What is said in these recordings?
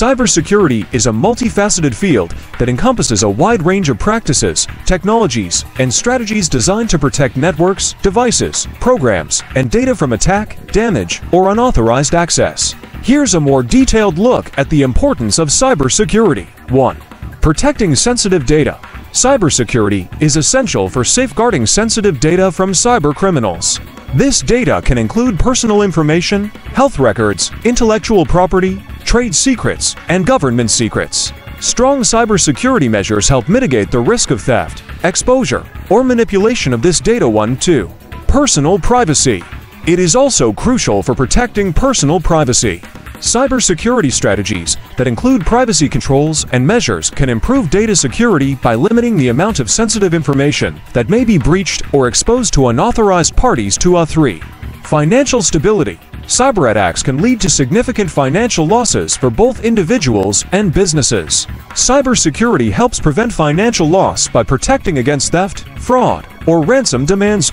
Cybersecurity is a multifaceted field that encompasses a wide range of practices, technologies, and strategies designed to protect networks, devices, programs, and data from attack, damage, or unauthorized access. Here's a more detailed look at the importance of cybersecurity. 1. Protecting sensitive data. Cybersecurity is essential for safeguarding sensitive data from cybercriminals. This data can include personal information, health records, intellectual property, trade secrets, and government secrets. Strong cybersecurity measures help mitigate the risk of theft, exposure, or manipulation of this data. 1. 2. Personal privacy. It is also crucial for protecting personal privacy. Cybersecurity strategies that include privacy controls and measures can improve data security by limiting the amount of sensitive information that may be breached or exposed to unauthorized parties. 3. Financial stability. Cyberattacks can lead to significant financial losses for both individuals and businesses. Cybersecurity helps prevent financial loss by protecting against theft, fraud, or ransom demands.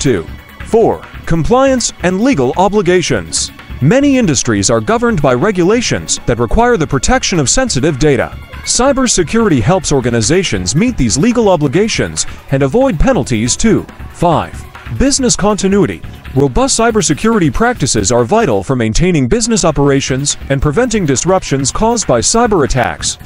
4. Compliance and legal obligations. Many industries are governed by regulations that require the protection of sensitive data. Cybersecurity helps organizations meet these legal obligations and avoid penalties. 5. Business continuity. Robust cybersecurity practices are vital for maintaining business operations and preventing disruptions caused by cyber attacks.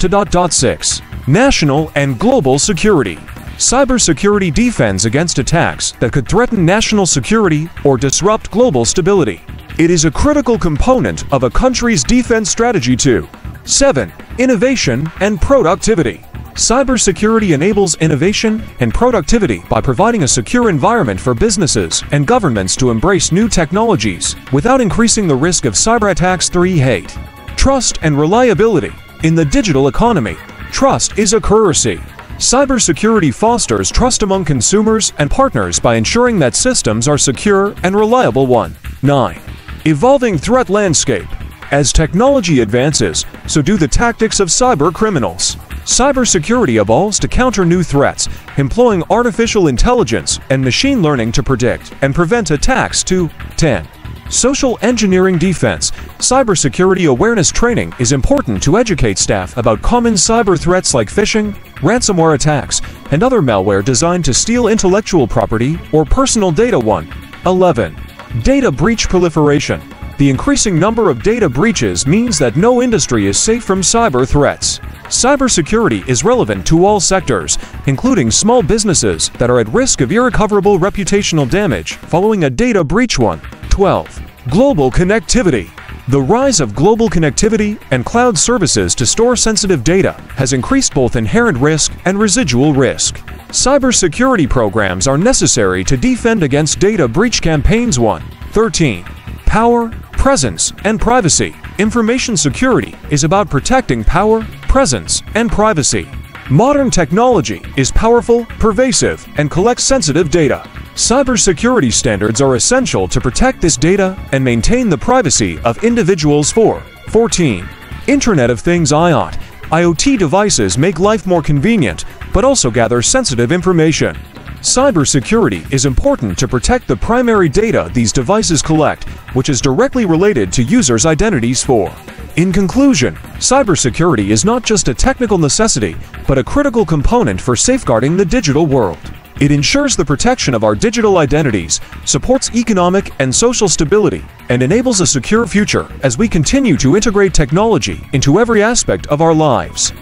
6. National and global security. Cybersecurity defends against attacks that could threaten national security or disrupt global stability. It is a critical component of a country's defense strategy. 7. Innovation and productivity. Cybersecurity enables innovation and productivity by providing a secure environment for businesses and governments to embrace new technologies without increasing the risk of cyber attacks. 8. Trust and reliability. In the digital economy, trust is a currency. Cybersecurity fosters trust among consumers and partners by ensuring that systems are secure and reliable. 9. Evolving threat landscape. As technology advances, so do the tactics of cyber criminals. Cybersecurity evolves to counter new threats, employing artificial intelligence and machine learning to predict and prevent attacks. 10. Social engineering defense. Cybersecurity awareness training is important to educate staff about common cyber threats like phishing, ransomware attacks, and other malware designed to steal intellectual property or personal data. 11. Data breach proliferation. The increasing number of data breaches means that no industry is safe from cyber threats. Cybersecurity is relevant to all sectors, including small businesses that are at risk of irrecoverable reputational damage following a data breach. 12. Global connectivity. The rise of global connectivity and cloud services to store sensitive data has increased both inherent risk and residual risk. Cybersecurity programs are necessary to defend against data breach campaigns. 13. Power, presence, and privacy. Information security is about protecting power, presence, and privacy. Modern technology is powerful, pervasive, and collects sensitive data. Cybersecurity standards are essential to protect this data and maintain the privacy of individuals. 14. Internet of Things (IoT). IoT devices make life more convenient, but also gather sensitive information. Cybersecurity is important to protect the primary data these devices collect, which is directly related to users' identities. In conclusion, cybersecurity is not just a technical necessity, but a critical component for safeguarding the digital world. It ensures the protection of our digital identities, supports economic and social stability, and enables a secure future as we continue to integrate technology into every aspect of our lives.